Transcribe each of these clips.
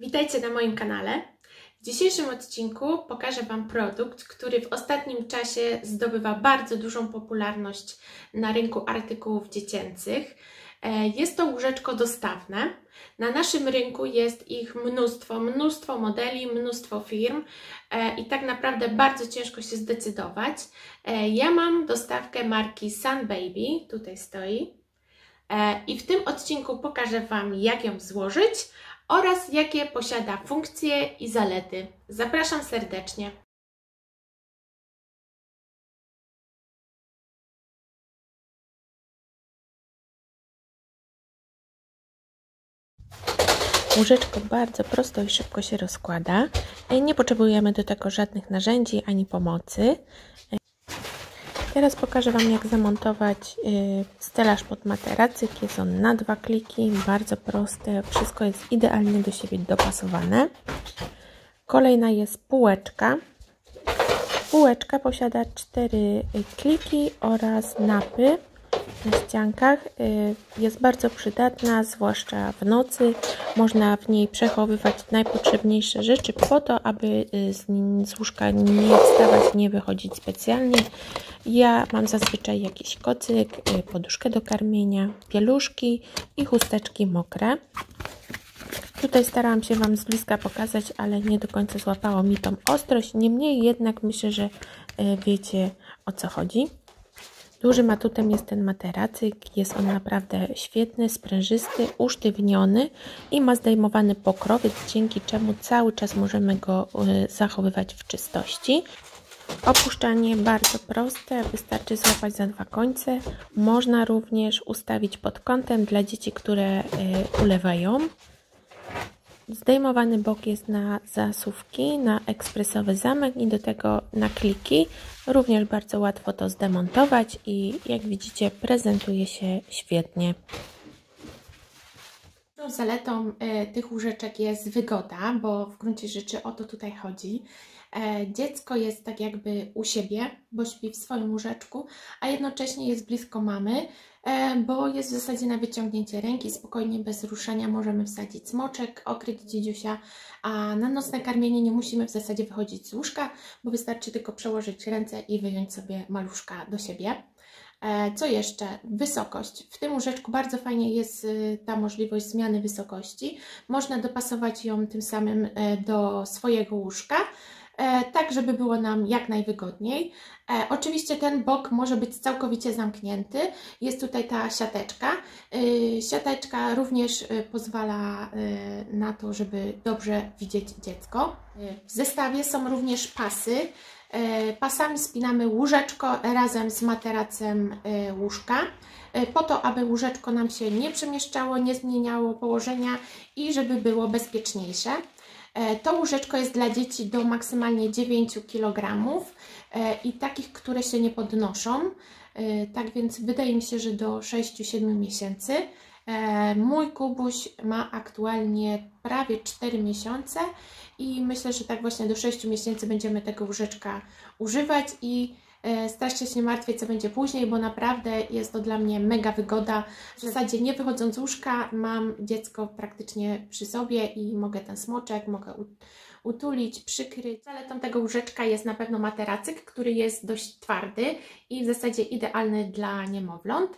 Witajcie na moim kanale. W dzisiejszym odcinku pokażę Wam produkt, który w ostatnim czasie zdobywa bardzo dużą popularność na rynku artykułów dziecięcych. Jest to łóżeczko dostawne. Na naszym rynku jest ich mnóstwo modeli, mnóstwo firm i tak naprawdę bardzo ciężko się zdecydować. Ja mam dostawkę marki Sun Baby, tutaj stoi, i w tym odcinku pokażę Wam, jak ją złożyć oraz jakie posiada funkcje i zalety. Zapraszam serdecznie. Łóżeczko bardzo prosto i szybko się rozkłada. Nie potrzebujemy do tego żadnych narzędzi ani pomocy. Teraz pokażę Wam, jak zamontować stelaż pod materacyk. Jest on na 2 kliki, bardzo proste, wszystko jest idealnie do siebie dopasowane. Kolejna jest półeczka. Półeczka posiada 4 kliki oraz napy na ściankach. Jest bardzo przydatna, zwłaszcza w nocy. Można w niej przechowywać najpotrzebniejsze rzeczy po to, aby z łóżka nie wstawać, nie wychodzić specjalnie. Ja mam zazwyczaj jakiś kocyk, poduszkę do karmienia, pieluszki i chusteczki mokre. Tutaj starałam się Wam z bliska pokazać, ale nie do końca złapało mi tą ostrość. Niemniej jednak myślę, że wiecie, o co chodzi. Dużym atutem jest ten materacyk. Jest on naprawdę świetny, sprężysty, usztywniony i ma zdejmowany pokrowiec, dzięki czemu cały czas możemy go zachowywać w czystości. Opuszczanie bardzo proste, wystarczy złapać za 2 końce. Można również ustawić pod kątem dla dzieci, które ulewają. Zdejmowany bok jest na zasuwki, na ekspresowy zamek i do tego na kliki. Również bardzo łatwo to zdemontować i jak widzicie, prezentuje się świetnie. Zaletą tych łóżeczek jest wygoda, bo w gruncie rzeczy o to tutaj chodzi. Dziecko jest tak jakby u siebie, bo śpi w swoim łóżeczku, a jednocześnie jest blisko mamy, bo jest w zasadzie na wyciągnięcie ręki, spokojnie, bez ruszenia możemy wsadzić smoczek, okryć dzidziusia, a na nocne karmienie nie musimy w zasadzie wychodzić z łóżka, bo wystarczy tylko przełożyć ręce i wyjąć sobie maluszka do siebie. Co jeszcze? Wysokość. W tym łóżeczku bardzo fajnie jest ta możliwość zmiany wysokości. Można dopasować ją tym samym do swojego łóżka, tak żeby było nam jak najwygodniej. Oczywiście ten bok może być całkowicie zamknięty. Jest tutaj ta siateczka. Siateczka również pozwala na to, żeby dobrze widzieć dziecko. W zestawie są również pasy. Pasami spinamy łóżeczko razem z materacem łóżka, po to, aby łóżeczko nam się nie przemieszczało, nie zmieniało położenia i żeby było bezpieczniejsze. To łóżeczko jest dla dzieci do maksymalnie 9 kg i takich, które się nie podnoszą. Tak więc wydaje mi się, że do 6-7 miesięcy. Mój Kubuś ma aktualnie prawie 4 miesiące i myślę, że tak właśnie do 6 miesięcy będziemy tego łóżeczka używać i strasznie się martwię, co będzie później, bo naprawdę jest to dla mnie mega wygoda. W zasadzie nie wychodząc z łóżka mam dziecko praktycznie przy sobie i mogę ten smoczek, mogę utulić, przykryć. Zaletą tego łóżeczka jest na pewno materacyk, który jest dość twardy i w zasadzie idealny dla niemowląt.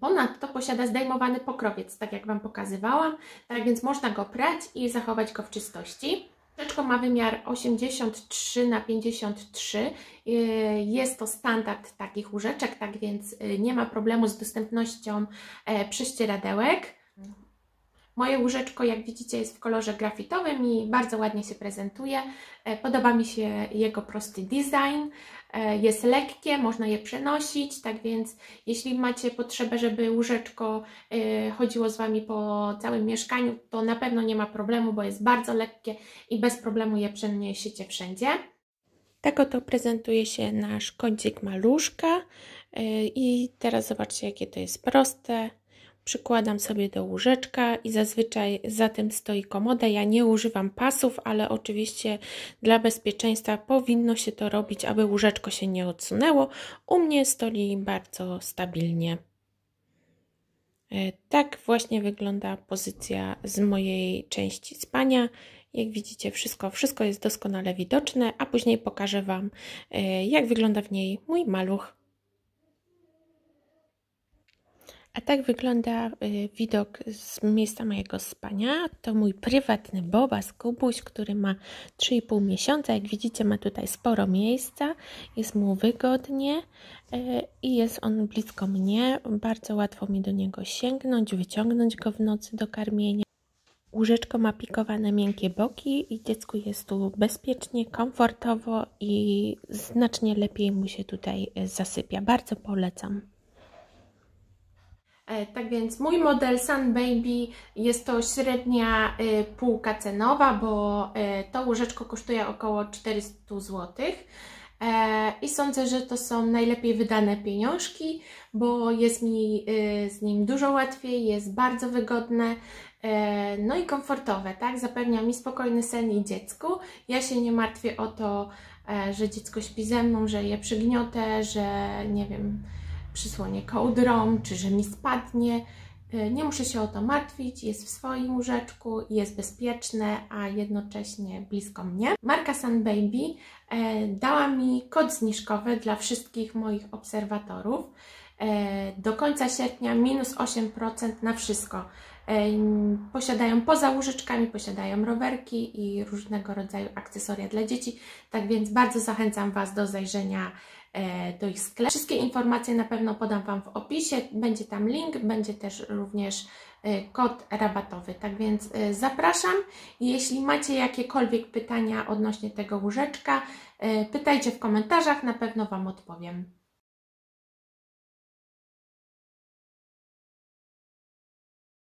Ponadto posiada zdejmowany pokrowiec, tak jak Wam pokazywałam, tak więc można go prać i zachować go w czystości. Łóżeczko ma wymiar 83x53, jest to standard takich łóżeczek, tak więc nie ma problemu z dostępnością prześcieradełek. Moje łóżeczko, jak widzicie, jest w kolorze grafitowym i bardzo ładnie się prezentuje. Podoba mi się jego prosty design, jest lekkie, można je przenosić, tak więc jeśli macie potrzebę, żeby łóżeczko chodziło z Wami po całym mieszkaniu, to na pewno nie ma problemu, bo jest bardzo lekkie i bez problemu je przeniesiecie wszędzie. Tak oto prezentuje się nasz kącik maluszka i teraz zobaczcie, jakie to jest proste. Przykładam sobie do łóżeczka i zazwyczaj za tym stoi komoda. Ja nie używam pasów, ale oczywiście dla bezpieczeństwa powinno się to robić, aby łóżeczko się nie odsunęło. U mnie stoi bardzo stabilnie. Tak właśnie wygląda pozycja z mojej części spania. Jak widzicie, wszystko jest doskonale widoczne, a później pokażę Wam, jak wygląda w niej mój maluch. A tak wygląda widok z miejsca mojego spania. To mój prywatny Bobas Kubuś, który ma 3,5 miesiąca. Jak widzicie, ma tutaj sporo miejsca, jest mu wygodnie i jest on blisko mnie. Bardzo łatwo mi do niego sięgnąć, wyciągnąć go w nocy do karmienia. Łóżeczko ma pikowane miękkie boki i dziecku jest tu bezpiecznie, komfortowo i znacznie lepiej mu się tutaj zasypia. Bardzo polecam. Tak więc mój model Sun Baby jest to średnia półka cenowa, bo to łóżeczko kosztuje około 400 zł. I sądzę, że to są najlepiej wydane pieniążki, bo jest mi z nim dużo łatwiej, jest bardzo wygodne, no i komfortowe, tak? Zapewnia mi spokojny sen i dziecku. Ja się nie martwię o to, że dziecko śpi ze mną, że je przygniotę, że nie wiem, przysłonię kołdrą, czy że mi spadnie. Nie muszę się o to martwić, jest w swoim łóżeczku, jest bezpieczne, a jednocześnie blisko mnie. Marka Sun Baby dała mi kod zniżkowy dla wszystkich moich obserwatorów. Do końca sierpnia minus 8% na wszystko. Posiadają poza łóżeczkami, posiadają rowerki i różnego rodzaju akcesoria dla dzieci. Tak więc bardzo zachęcam Was do zajrzenia do ich sklepu. Wszystkie informacje na pewno podam Wam w opisie, będzie tam link, będzie też również kod rabatowy. Tak więc zapraszam. Jeśli macie jakiekolwiek pytania odnośnie tego łóżeczka, pytajcie w komentarzach, na pewno Wam odpowiem.